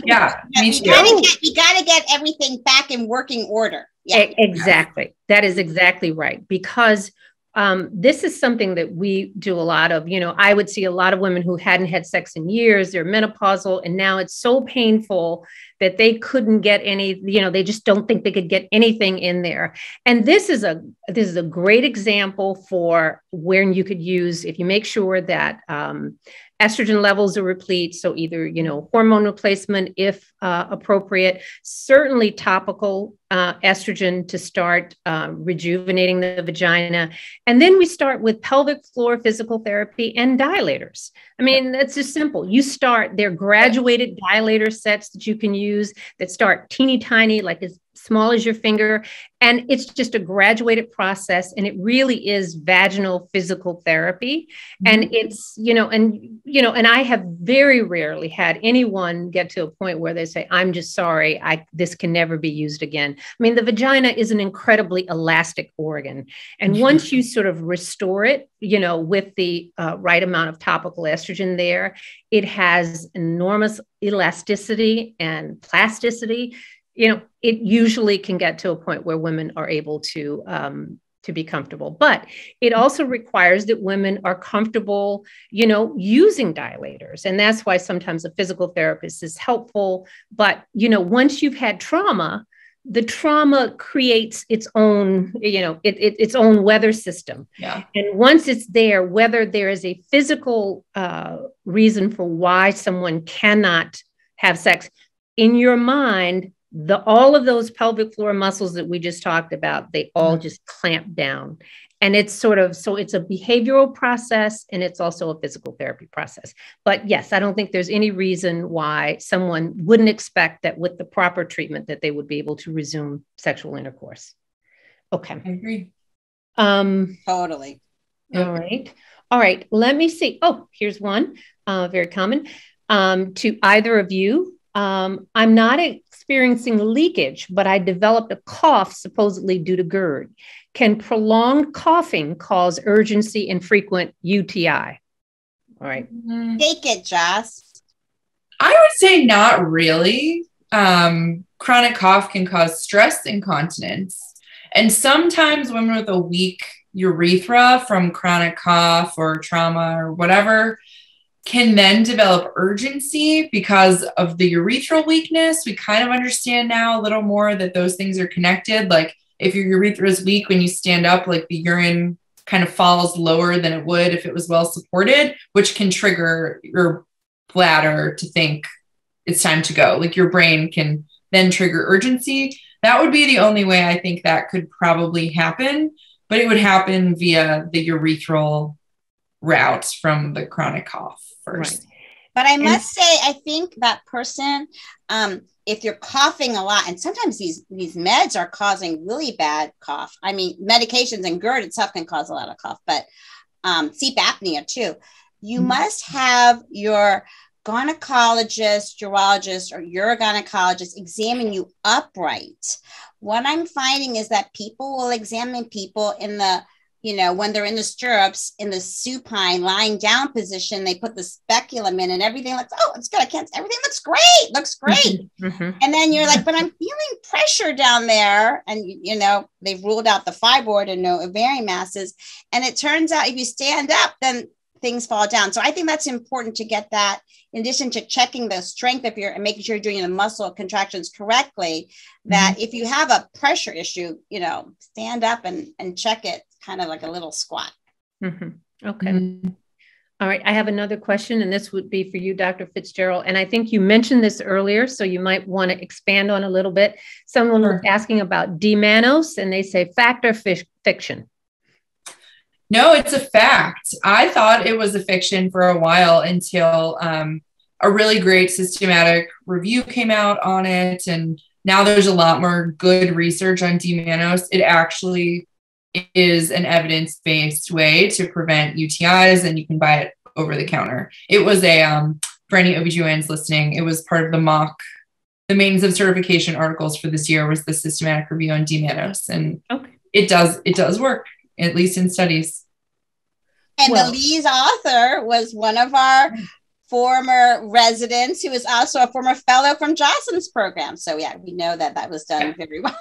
yeah, me too. You gotta, get, you gotta get everything back in working order. Yeah, e- exactly. That is exactly right, because um, this is something that we do a lot of. You know, I would see a lot of women who hadn't had sex in years. They're menopausal, and now it's so painful that they couldn't get any. You know, they just don't think they could get anything in there. And this is a this is a great example for when you could use, if you make sure that um, estrogen levels are replete. So either, you know, hormone replacement, if uh, appropriate, certainly topical uh, estrogen to start uh, rejuvenating the vagina. And then we start with pelvic floor physical therapy and dilators. I mean, that's just simple. You start, there are graduated dilator sets that you can use that start teeny tiny, like as small as your finger. And it's just a graduated process. And it really is vaginal physical therapy. Mm-hmm. And it's, you know, and, you know, and I have very rarely had anyone get to a point where they say, I'm just sorry, I, this can never be used again. I mean, the vagina is an incredibly elastic organ. And mm-hmm. once you sort of restore it, you know, with the uh, right amount of topical estrogen there, it has enormous elasticity and plasticity. You know, it usually can get to a point where women are able to um, to be comfortable. But it also requires that women are comfortable, you know, using dilators. And that's why sometimes a physical therapist is helpful. But, you know, once you've had trauma, the trauma creates its own, you know, it, it, its own weather system. Yeah. And once it's there, whether there is a physical uh, reason for why someone cannot have sex, in your mind, the, all of those pelvic floor muscles that we just talked about, they all mm-hmm. just clamp down. And it's sort of, so it's a behavioral process and it's also a physical therapy process. But yes, I don't think there's any reason why someone wouldn't expect that with the proper treatment that they would be able to resume sexual intercourse. Okay. I agree. Um, totally. All okay. right. All right. Let me see. Oh, here's one, uh, very common, um, to either of you. Um, I'm not experiencing leakage, but I developed a cough supposedly due to GERD. Can prolonged coughing cause urgency and frequent U T I? All right. Take it, Joss. I would say not really. Um, chronic cough can cause stress incontinence. And sometimes women with a weak urethra from chronic cough or trauma or whatever can then develop urgency because of the urethral weakness. We kind of understand now a little more that those things are connected. Like if your urethra is weak, when you stand up, like the urine kind of falls lower than it would if it was well supported, which can trigger your bladder to think it's time to go. Like your brain can then trigger urgency. That would be the only way I think that could probably happen, but it would happen via the urethral routes from the chronic cough first. Right. But I must and, say, I think that person, um, if you're coughing a lot, and sometimes these, these meds are causing really bad cough. I mean, medications and GERD itself can cause a lot of cough, but um, sleep apnea too. You mm-hmm. must have your gynecologist, urologist, or urogynecologist examine you upright. What I'm finding is that people will examine people in the you know, when they're in the stirrups, in the supine lying down position, they put the speculum in and everything looks, oh, it's good. I can't, everything looks great. Looks great. Mm-hmm. And then you're like, but I'm feeling pressure down there. And, you know, they've ruled out the fibroid and no ovarian masses. And it turns out if you stand up, then things fall down. So I think that's important to get that in addition to checking the strength of your and making sure you're doing the muscle contractions correctly, that mm-hmm. if you have a pressure issue, you know, stand up and, and check it. Kind of like a little squat. Mm-hmm. Okay. Mm-hmm. All right. I have another question, and this would be for you, Doctor Fitzgerald. And I think you mentioned this earlier, so you might want to expand on a little bit. Someone sure. was asking about D-mannose, and they say fact or fish, fiction. No, it's a fact. I thought it was a fiction for a while until um, a really great systematic review came out on it. And now there's a lot more good research on D-mannose. It actually is an evidence-based way to prevent U T Is, and you can buy it over the counter. It was a, um, for any O B G Y Ns listening, it was part of the mock, the mains of certification articles for this year was the systematic review on D-mannose, and okay. it does, it does work, at least in studies. And well, the lead author was one of our former residents who was also a former fellow from Jocelyn's program. So yeah, we know that that was done yeah. very well.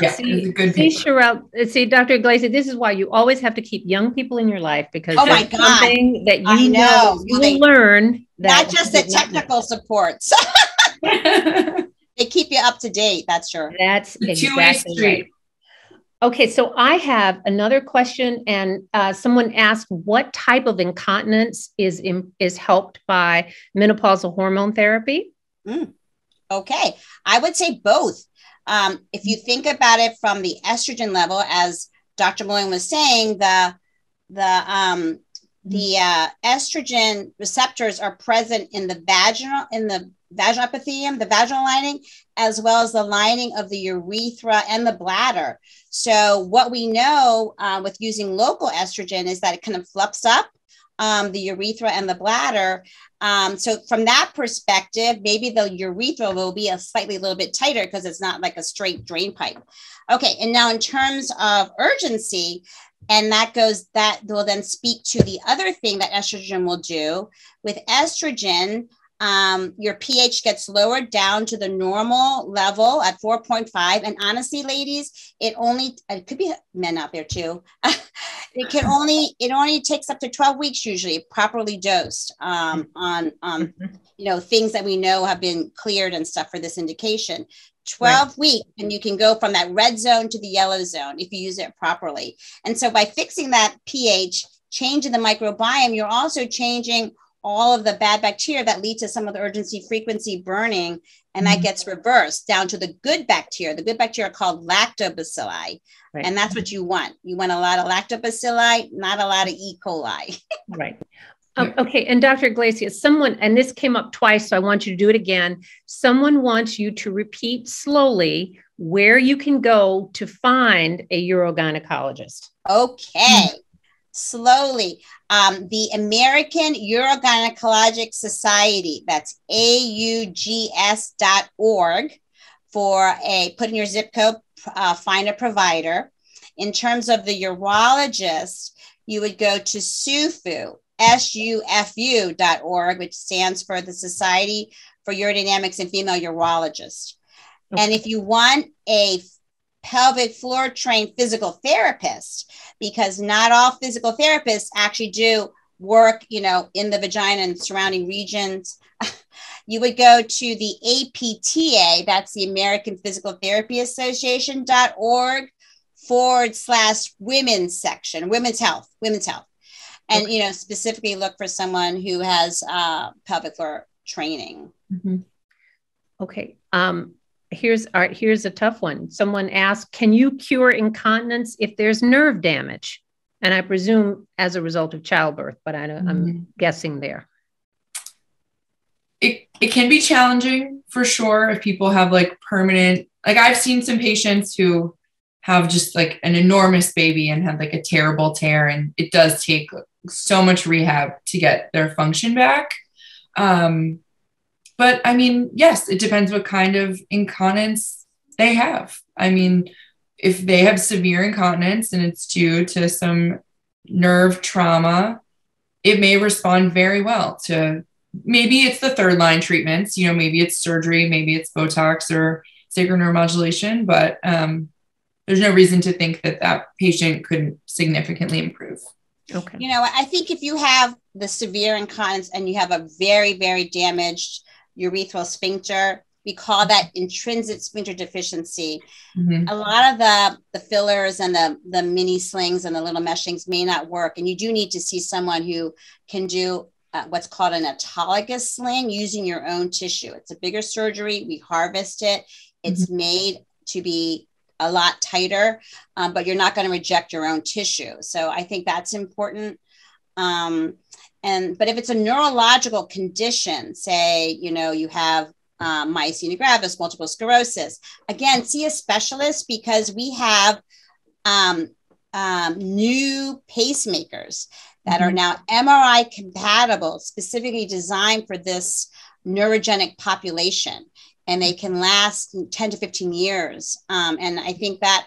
Yeah, see, good see, Cheryl, see, Doctor Iglesia, this is why you always have to keep young people in your life, because oh my God. something that you I know, know you they, learn. That not just the technical supports. They keep you up to date. That's sure. That's exactly right. Okay, so I have another question, and uh, someone asked, what type of incontinence is is helped by menopausal hormone therapy? Mm. Okay, I would say both. Um, if you think about it from the estrogen level, as Doctor Malone was saying, the, the, um, the uh, estrogen receptors are present in the vaginal, in the vaginal epithelium, the vaginal lining, as well as the lining of the urethra and the bladder. So what we know uh, with using local estrogen is that it kind of fluffs up um, the urethra and the bladder. Um, so from that perspective, maybe the urethra will be a slightly little bit tighter because it's not like a straight drain pipe. Okay. And now in terms of urgency, and that goes, that will then speak to the other thing that estrogen will do with estrogen. Um, your pH gets lowered down to the normal level at four point five. And honestly, ladies, it only, it could be men out there too. it can only, it only takes up to twelve weeks, usually properly dosed, um, on, um, you know, things that we know have been cleared and stuff for this indication. twelve weeks, and you can go from that red zone to the yellow zone if you use it properly. And so by fixing that pH, changing the microbiome, you're also changing all of the bad bacteria that lead to some of the urgency frequency burning, and that gets reversed down to the good bacteria. The good bacteria are called lactobacilli, right. And that's what you want. You want a lot of lactobacilli, not a lot of E. coli. Right. Um, okay. And Doctor Iglesias, someone, and this came up twice, so I want you to do it again. Someone wants you to repeat slowly where you can go to find a urogynecologist. Okay. Slowly. Um, the American Urogynecologic Society, that's A U G S dot org, for a, put in your zip code, uh, find a provider. In terms of the urologist, you would go to SUFU, S U F U dot org, which stands for the Society for Urodynamics and Female Urologists. Okay. And if you want a pelvic floor trained physical therapist, because not all physical therapists actually do work, you know, in the vagina and surrounding regions, you would go to the A P T A, that's the American Physical Therapy Association dot org forward slash women's section, women's health, women's health. And, okay. you know, specifically look for someone who has uh, pelvic floor training. Mm-hmm. Okay. Um, Here's all right, here's a tough one. Someone asked, can you cure incontinence if there's nerve damage? And I presume as a result of childbirth, but I, I'm mm-hmm. guessing there. It, it can be challenging for sure if people have like permanent, like I've seen some patients who have just like an enormous baby and had like a terrible tear, and it does take so much rehab to get their function back. Um, But I mean, yes, it depends what kind of incontinence they have. I mean, if they have severe incontinence and it's due to some nerve trauma, it may respond very well to, maybe it's the third line treatments, you know, maybe it's surgery, maybe it's Botox or sacral neuromodulation, but um, there's no reason to think that that patient couldn't significantly improve. Okay. You know, I think if you have the severe incontinence and you have a very, very damaged urethral sphincter, we call that intrinsic sphincter deficiency. Mm-hmm. A lot of the, the fillers and the, the mini slings and the little mesh things may not work. And you do need to see someone who can do uh, what's called an autologous sling using your own tissue. It's a bigger surgery. We harvest it. It's mm-hmm. made to be a lot tighter, um, but you're not going to reject your own tissue. So I think that's important. Um, And, but if it's a neurological condition, say, you know, you have um, myasthenia gravis, multiple sclerosis, again, see a specialist, because we have um, um, new pacemakers that are now M R I compatible, specifically designed for this neurogenic population, and they can last ten to fifteen years. Um, and I think that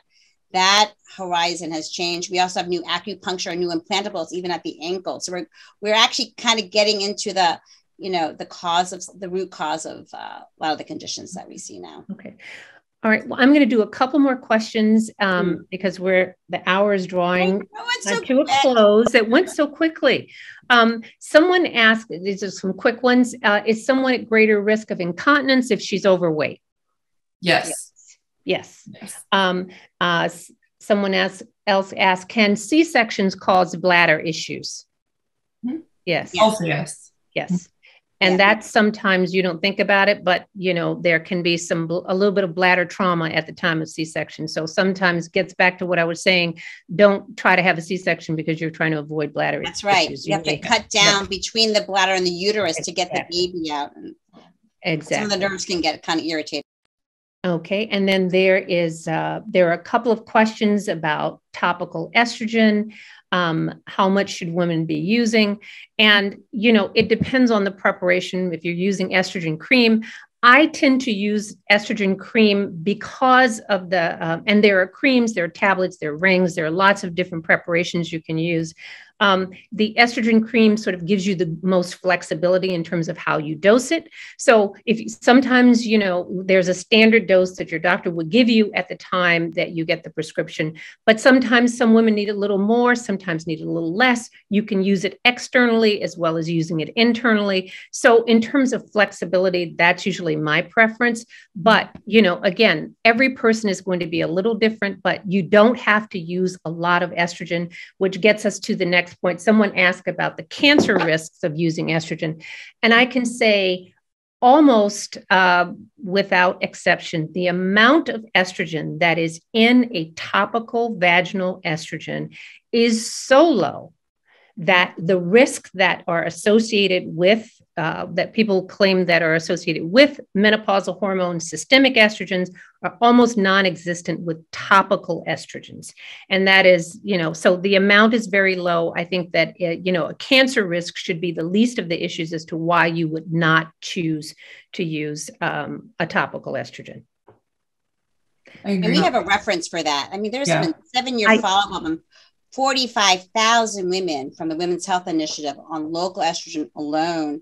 that horizon has changed. We also have new acupuncture, new implantables, even at the ankle. So we're, we're actually kind of getting into the, you know, the cause of the root cause of uh, a lot of the conditions that we see now. Okay. All right. Well, I'm going to do a couple more questions um, because we're, the hour is drawing so to a close. It went so quickly. Um, someone asked, these are some quick ones. Uh, is someone at greater risk of incontinence if she's overweight? Yes. Yeah. Yes. yes. Um, uh, someone else, else asked, can C-sections cause bladder issues? Mm-hmm. Yes. Also, yes. Yes. Mm-hmm. And yeah. that's sometimes you don't think about it, but, you know, there can be some, a little bit of bladder trauma at the time of C-section. So sometimes gets back to what I was saying. Don't try to have a C-section because you're trying to avoid bladder issues. That's right. Issues. You, you have to cut down yeah. between the bladder and the uterus exactly. to get the baby out. Exactly. Some of the nerves can get kind of irritated. Okay. And then there is, uh, there are a couple of questions about topical estrogen. Um, how much should women be using? And, you know, it depends on the preparation. If you're using estrogen cream, I tend to use estrogen cream because of the, uh, and there are creams, there are tablets, there are rings, there are lots of different preparations you can use. Um, the estrogen cream sort of gives you the most flexibility in terms of how you dose it. So if sometimes, you know, there's a standard dose that your doctor would give you at the time that you get the prescription, but sometimes some women need a little more, sometimes need a little less. You can use it externally as well as using it internally. So in terms of flexibility, that's usually my preference. But, you know, again, every person is going to be a little different, but you don't have to use a lot of estrogen, which gets us to the next point. Someone asked about the cancer risks of using estrogen. And I can say almost uh, without exception, the amount of estrogen that is in a topical vaginal estrogen is so low that the risks that are associated with, uh, that people claim that are associated with menopausal hormones, systemic estrogens, are almost non-existent with topical estrogens. And that is, you know, so the amount is very low. I think that, uh, you know, a cancer risk should be the least of the issues as to why you would not choose to use um, a topical estrogen. And we have a reference for that. I mean, there's yeah. been seven-year follow-up on forty-five thousand women from the Women's Health Initiative on local estrogen alone,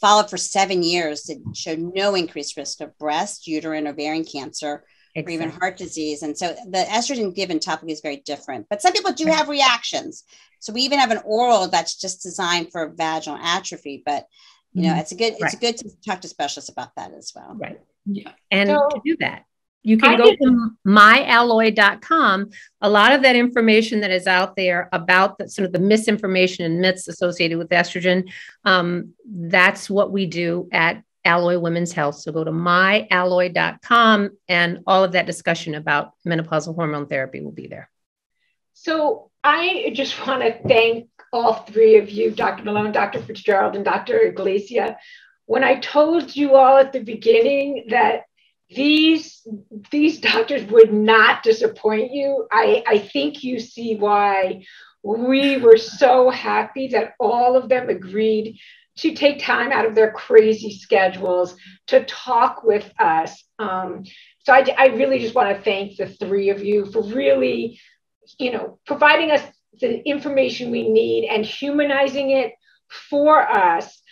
followed for seven years that showed no increased risk of breast, uterine, ovarian cancer, exactly. or even heart disease. And so the estrogen given topically is very different, but some people do have reactions. So we even have an oral that's just designed for vaginal atrophy, but you know, it's a good, it's right. good to talk to specialists about that as well. Right. Yeah. And so to do that, you can I go to my alloy dot com. A lot of that information that is out there about the, sort of the misinformation and myths associated with estrogen, um, that's what we do at Alloy Women's Health. So go to my alloy dot com and all of that discussion about menopausal hormone therapy will be there. So I just want to thank all three of you, Doctor Malone, Doctor Fitzgerald, and Doctor Iglesia. When I told you all at the beginning that These, these doctors would not disappoint you, I, I think you see why we were so happy that all of them agreed to take time out of their crazy schedules to talk with us. Um, so I, I really just want to thank the three of you for really, you know, providing us the information we need and humanizing it for us